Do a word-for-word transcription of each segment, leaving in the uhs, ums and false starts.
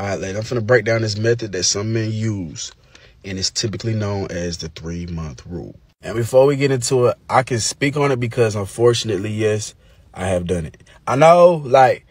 All right, ladies, I'm finna break down this method that some men use, and it's typically known as the three-month rule. And before we get into it, I can speak on it because, unfortunately, yes, I have done it. I know, like,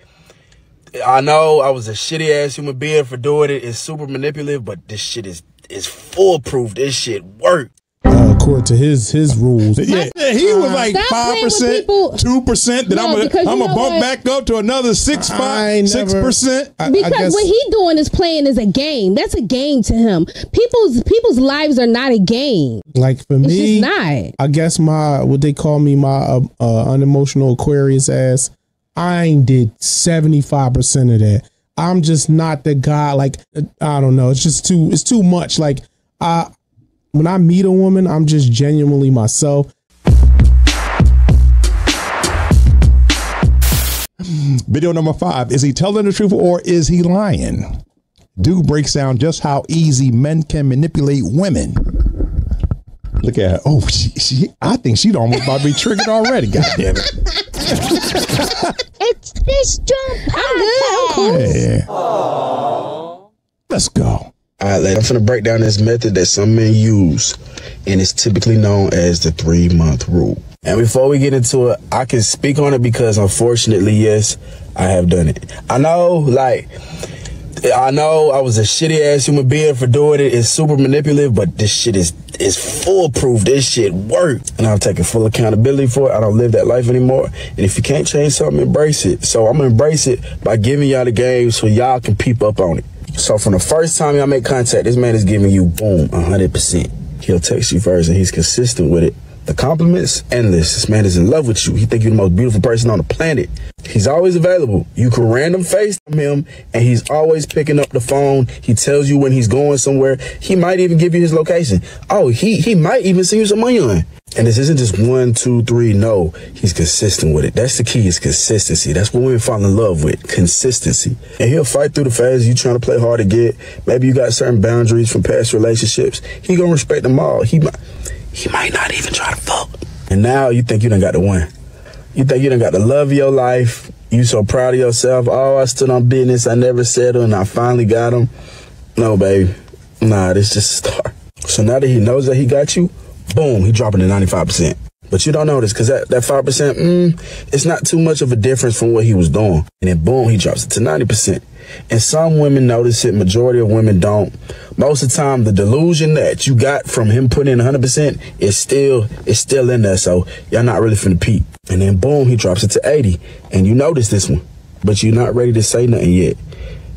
I know I was a shitty-ass human being for doing it. It's super manipulative, but this shit is, is foolproof. This shit works. Uh, according to his his rules, yeah, he was like five percent, two percent. That no, I'm gonna I'm gonna bump what? back up to another six five, six percent. I, because I guess. What he doing is playing is a game. That's a game to him. People's people's lives are not a game. Like for me, it's not. I guess my what they call me my uh, uh, unemotional Aquarius ass. I ain't did seventy five percent of that. I'm just not the guy. Like I don't know. It's just too. It's too much. Like I. When I meet a woman, I'm just genuinely myself. Video number five. Is he telling the truth or is he lying? Dude breaks down just how easy men can manipulate women. Look at her. Oh, she, she, I think she'd almost about to be triggered already. God damn it. It's this jump. I'm good. Yeah. Aww. Let's go. All right, ladies, I'm finna break down this method that some men use, and it's typically known as the three-month rule. And before we get into it, I can speak on it because, unfortunately, yes, I have done it. I know, like, I know I was a shitty-ass human being for doing it. It's super manipulative, but this shit is, is foolproof. This shit works. And I'm taking full accountability for it. I don't live that life anymore. And if you can't change something, embrace it. So I'm gonna embrace it by giving y'all the game so y'all can peep up on it. So from the first time y'all make contact, this man is giving you, boom, one hundred percent. He'll text you first, and he's consistent with it. The compliments, endless. This man is in love with you. He thinks you're the most beautiful person on the planet. He's always available. You can random FaceTime him, and he's always picking up the phone. He tells you when he's going somewhere. He might even give you his location. Oh, he, he might even send you some money on. And this isn't just one, two, three. No, he's consistent with it. That's the key, is consistency. That's what women fall in love with, consistency. And he'll fight through the phases you trying to play hard to get. Maybe you got certain boundaries from past relationships. He gonna respect them all. He might, he might not even try to fuck. And now you think you done got the one. You think you done got the love of your life. You so proud of yourself. Oh, I stood on business. I never settled, and I finally got him. No, baby. Nah, this just a start. So now that he knows that he got you, boom, he dropping to ninety-five percent. But you don't notice because that, that five percent, mm, it's not too much of a difference from what he was doing. And then boom, he drops it to ninety percent. And some women notice it. Majority of women don't. Most of the time, the delusion that you got from him putting in one hundred percent is still, it's still in there. So y'all not really finna peep. And then boom, he drops it to eighty. And you notice this one, but you're not ready to say nothing yet.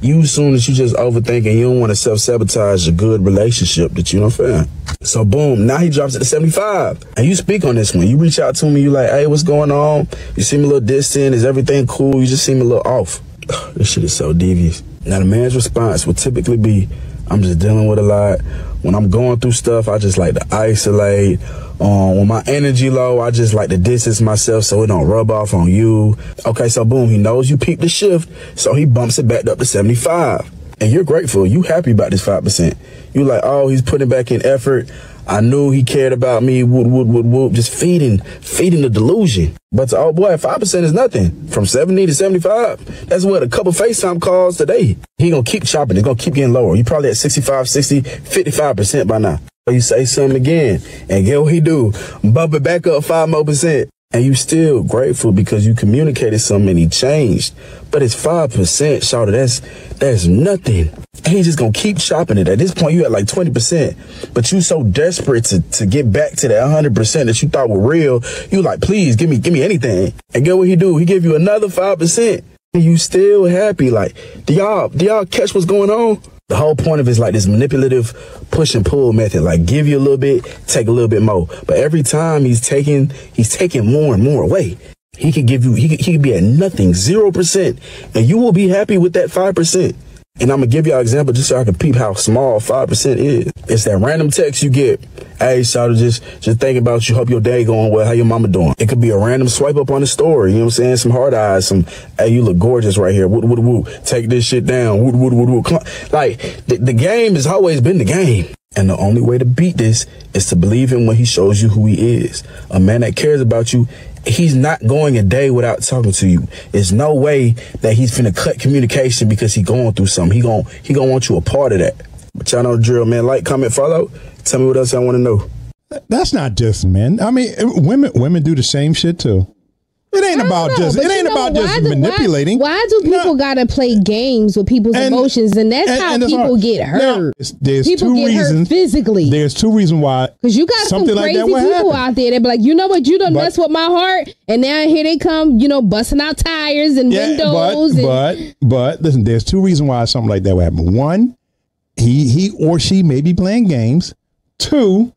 You soon as you just overthink and you don't want to self-sabotage a good relationship that you don't feel. So boom, now he drops it to seventy-five. And you speak on this one. You reach out to me, you like, hey, what's going on? You seem a little distant. Is everything cool? You just seem a little off. Ugh, this shit is so devious. Now the man's response will typically be, I'm just dealing with a lot. When I'm going through stuff, I just like to isolate. Um, when my energy low, I just like to distance myself so it don't rub off on you. Okay, so boom, he knows you peep the shift, so he bumps it back up to seventy-five. And you're grateful. You happy about this five percent. You like, oh, he's putting back in effort. I knew he cared about me. Whoop, whoop, whoop, whoop. Just feeding, feeding the delusion. But to, oh boy, five percent is nothing. From seventy to seventy-five, that's what a couple FaceTime calls today. He gonna keep chopping. It's gonna keep getting lower. You probably at sixty-five, sixty, fifty-five percent by now. You say something again, and get what he do. Bump it back up five more percent. And you still grateful because you communicated something and he changed. But it's five percent, shawty, that's, that's nothing. And he's just gonna keep chopping it. At this point, you at like twenty percent, but you so desperate to, to get back to that one hundred percent that you thought were real. You like, please give me, give me anything. And get what he do, he give you another five percent. And you still happy. Like, do y'all, do y'all catch what's going on? The whole point of it is like this manipulative push and pull method. Like give you a little bit, take a little bit more. But every time he's taking, he's taking more and more away. He could give you, he could, he could be at nothing, zero percent, and you will be happy with that five percent. And I'm gonna give y'all an example just so I can peep how small five percent is. It's that random text you get. Hey, shawty, just just think about you. Hope your day going well. How your mama doing? It could be a random swipe up on the story. You know what I'm saying? Some hard eyes. Some, hey, you look gorgeous right here. Woot, woot, woot. Take this shit down. Woot, woot, woot, woot. Like the, the game has always been the game. And the only way to beat this is to believe him when he shows you who he is. A man that cares about you he's not going a day without talking to you. There's no way that he's finna cut communication because he going through something. He gon' he gonna want you a part of that. But y'all know the drill, man. Like, comment, follow. Tell me what else y'all want to know. That's not just men. I mean, women women do the same shit too. It ain't about know, just it ain't know, about just do, manipulating. Why, why do people no. gotta play games with people's and, emotions, and that's and, how and that's people hard. get hurt. Now, there's, there's people two get reasons hurt physically. There's two reasons why. Because you got some crazy like people happen. out there. They be like, you know what, you done but, mess with my heart, and now here they come, you know, busting out tires and yeah, windows. But, and, but but listen, there's two reasons why something like that would happen. One, he he or she may be playing games. Two,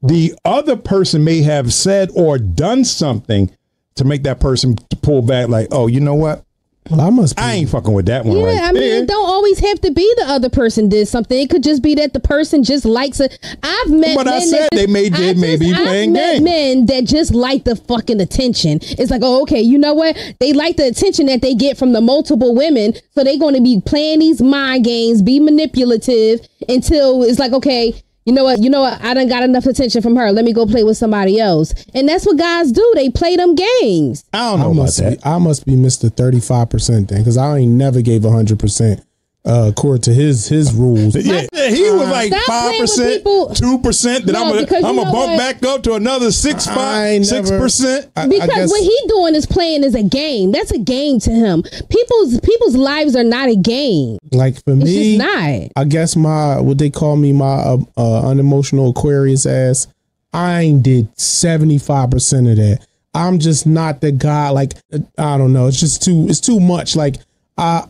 the other person may have said or done something to make that person pull back, like, oh, you know what? Well, I must. Be. I ain't fucking with that one. Yeah, right I mean, there. It don't always have to be the other person did something. It could just be that the person just likes it. I've met. But men I said that just, they may did maybe playing games. Men that just like the fucking attention. It's like, oh, okay, you know what? They like the attention that they get from the multiple women, so they're going to be playing these mind games, be manipulative until it's like, okay. You know what? You know what? I done got enough attention from her. Let me go play with somebody else. And that's what guys do. They play them games. I don't know I about that. Be, I must be Mister thirty-five percent thing because I ain't never gave one hundred percent uh, according to his his rules. Yeah, yeah, he uh, was like five percent, two percent. Then no, I'm going to bump what? back up to another six, five, six percent. I, because I guess, what he doing is playing is a game. That's a game to him. People's people's lives are not a game. Like for me, it's not. I guess my what they call me my uh, uh, unemotional Aquarius ass. I ain't did seventy five percent of that. I'm just not the guy. Like I don't know. It's just too. It's too much. Like I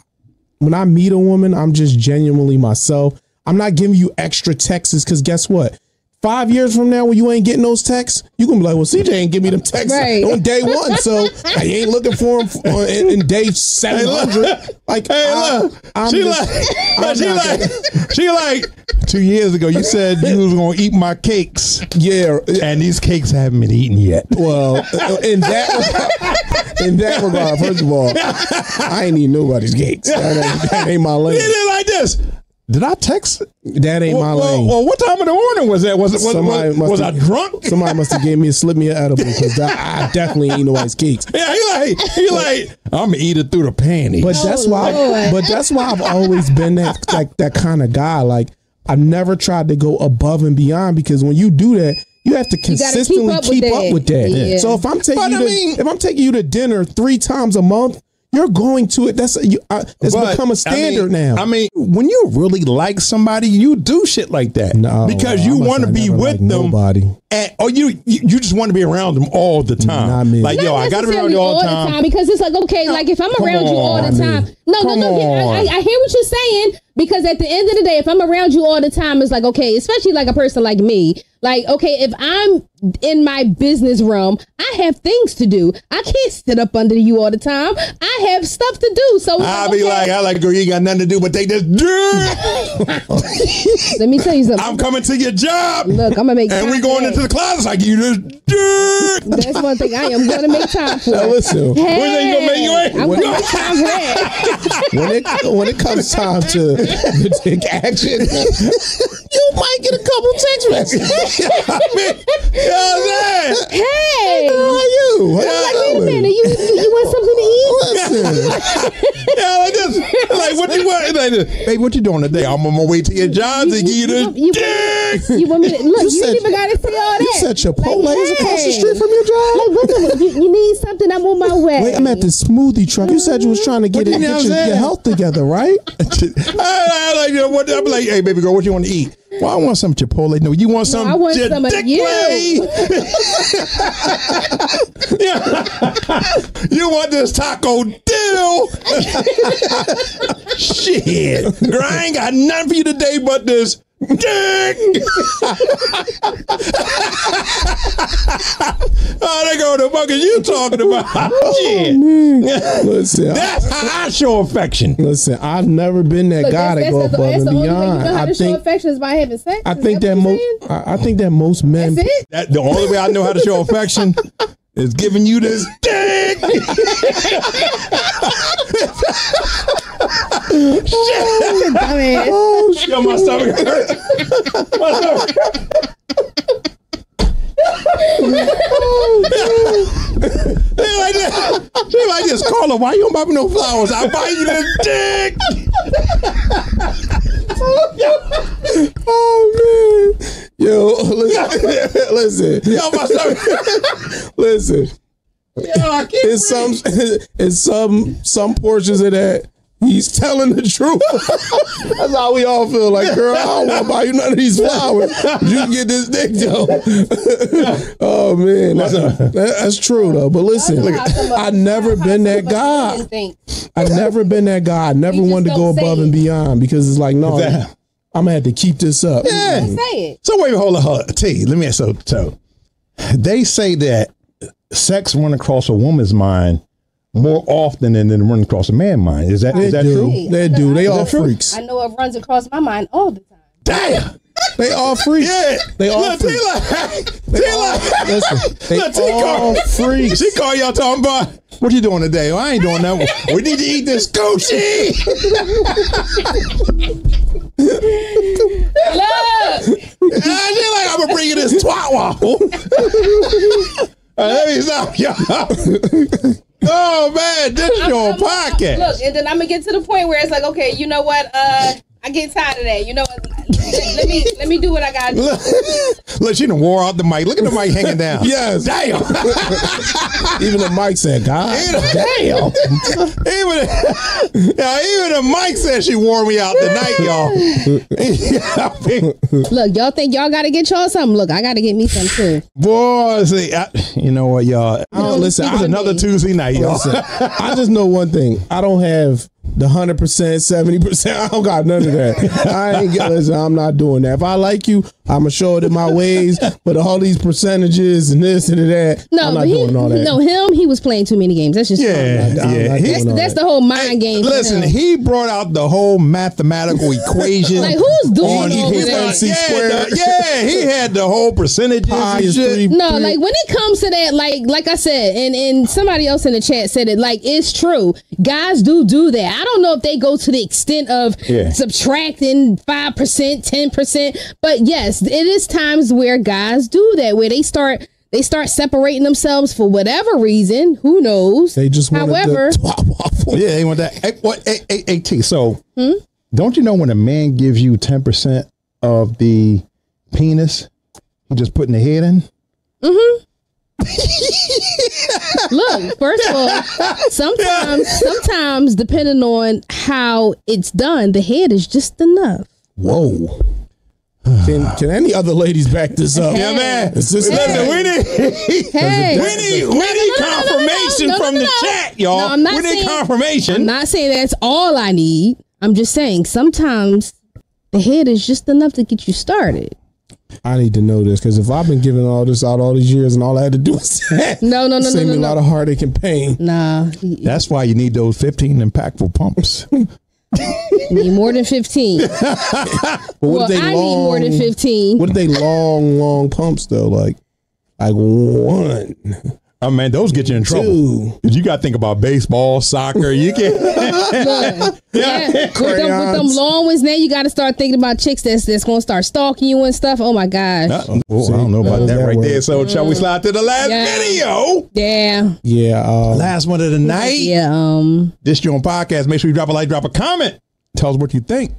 when I meet a woman, I'm just genuinely myself. I'm not giving you extra texts because guess what? Five years from now, when you ain't getting those texts, you gonna be like, "Well, C J ain't give me them texts right. on day one, so I ain't looking for them on, in, in day seven hundred. Like, hey, I, look, I'm she just, like, I'm she like, gonna. she like. Two years ago, you said you was gonna eat my cakes, yeah, and these cakes haven't been eaten yet. Well, in that regard, in that regard, first of all, I ain't eating nobody's cakes. That ain't, that ain't my lane. It is like this. Did I text? That ain't well, my lane. Well, well, what time of the morning was that? Was it? Was, was, was have, I drunk? Somebody must have gave me a slip me an edible because I, I definitely ain't no ice cakes. Yeah, he like he like I'm gonna eat it through the panties. But oh, that's why. I, but that's why I've always been that like that kind of guy. Like I've never tried to go above and beyond because when you do that, you have to consistently keep up keep with that. Up with that. Yeah. So if I'm taking but you to, I mean, if I'm taking you to dinner three times a month. You're going to it. That's you, uh, it's but, become a standard I mean, now. I mean, when you really like somebody, you do shit like that no, because you want to be with them. Nobody. And, or you, you you just want to be around them all the time. Not me. Like Not yo, I got to be around you all, all the time. time because it's like okay, no, like if I'm around on, you all the time, no, no, no, no. I, I, I hear what you're saying because at the end of the day, if I'm around you all the time, it's like okay, especially like a person like me. Like, okay, if I'm in my business room, I have things to do. I can't sit up under you all the time. I have stuff to do. So I'll be okay. like, I like, girl, you ain't got nothing to do, but they just do. Let me tell you something. I'm coming to your job. Look, I'm going to make time. And we going into the closet like you just do. That's one thing I am going to make time for. Now listen. Hey, when are you going to make your way? I'm going to make time for that. When it, when it comes time to, to take action, you might get a couple text messages. I mean, you know what I'm saying? Hey, hey girl, how are you? How you like, wait a minute, you, you, you want something to eat? Listen. Yeah, like this. Like, what you want? Like, babe, what you doing today? I'm on my way to your job to give you this. You, you, you want me to, look, you, you said, even got to see all that. You said Chipotle like, is hey. across the street from your job? Like, what the, you, you need something, I'm on my way. Wait, I'm at this smoothie truck. You said you was trying to get, it, get your, your health together, right? I, I, like, you know, what, I'm like, hey, baby girl, what you want to eat? Well, I want some Chipotle. No, you want some no, I want some of you. Yeah. You want this taco dill? Shit. Girl, I ain't got nothing for you today but this. Oh, they go, the fuck is you talking about? Oh, listen, that's how I show affection. Listen, I've never been that Look, guy to go above and beyond. I think show affection is by having sex. I think that, that most. I, I think that most men. That's it? That, the only way I know how to show affection. Is giving you this dick. Oh, shit. Oh, shit. Yo, my stomach hurts. My stomach hurts. Oh, Paula, why you don't buy me no flowers? I buy you the dick. Oh man, yo, listen, listen, yo, my stomach. Listen. Yo, I can't. It's some, it's some, some portions of that. He's telling the truth. That's how we all feel. Like, girl, I don't want to buy you none of these flowers. You can get this dick, though. Oh, man. That's, that's true, though. But listen, I've never been that guy. I've never been that guy. I never wanted to go above and beyond because it's like, no, I'm going to have to keep this up. Yeah. So wait, hold on, hold on. T, let me ask you. So they say that sex run across a woman's mind more often than it runs across a man's mind. Is that is that true? They do. They all freaks. I know it runs across my mind all the time. Damn. They all freaks. Yeah. They all freaks. They all freaks. She called y'all talking about, what you doing today? Well, I ain't doing that. We need to eat this Gucci. Look. I like, I'm going to bring you this twat waffle. Let me stop, y'all. Oh man, this is your podcast. Look, and then I'm gonna get to the point where it's like, okay, you know what? Uh, I get tired of that. You know what? Let me let me do what I gotta do. Look, look, she done wore out the mic. Look at the mic hanging down. Yes, damn. Even the mic said, God, even, damn. Even now, even the mic said she wore me out tonight, y'all. Look, y'all think y'all gotta get y'all something. Look, I gotta get me some too. Boy, see, I, you know what, y'all? Oh, listen, I, another me. Tuesday night, y'all. I just know one thing. I don't have the hundred percent, seventy percent. I don't got none of that. I ain't get, listen, I'm not doing that. If I like you, I'ma show it in my ways. But all these percentages and this and that, no, I'm not he, doing all that. No, him, he was playing too many games. That's just yeah, not, yeah. He, that's, that's the whole mind hey, game. Listen, he brought out the whole mathematical equation. Like who's doing all that? Yeah, yeah, he had the whole percentages. And shit. Three, no, three. Like when it comes to that, like like I said, and and somebody else in the chat said it. Like it's true, guys do do that. I don't know if they go to the extent of yeah. subtracting five percent, ten percent, but yes, it is times where guys do that, where they start they start separating themselves for whatever reason. Who knows? They just want the yeah, they want that. Hey, what, hey, hey, hey, T, so hmm? Don't you know when a man gives you ten percent of the penis, he just putting the head in? Mm-hmm. Look, first of all, sometimes, sometimes depending on how it's done, the head is just enough. Whoa. Can, can any other ladies back this up? Hey. Yeah, man. It's just, hey. Listen, we need, hey. we need, we need no, no, confirmation no, no, no, no, no, no, no, no, from the chat, y'all. No, I'm not we need saying, confirmation. I'm not saying that's all I need. I'm just saying sometimes the head is just enough to get you started. I need to know this because if I've been giving all this out all these years and all I had to do was no, no, no, save no, no, me no. a lot of heartache and pain. Nah, that's why you need those fifteen impactful pumps. Need more than fifteen. Well, they I long, need more than fifteen. What are they long, long pumps though? Like, like one. Oh man, those get you in trouble. Two. You got to think about baseball, soccer. You can't. Look, yeah, with them, with them long ones, now you got to start thinking about chicks that's that's gonna start stalking you and stuff. Oh my gosh. Uh, oh, see, I don't know about uh, that, that right there. So mm. shall we slide to the last yeah. video? Yeah. Yeah. Um, last one of the night. Yeah. Um. This your own podcast. Make sure you drop a like, drop a comment. Tell us what you think.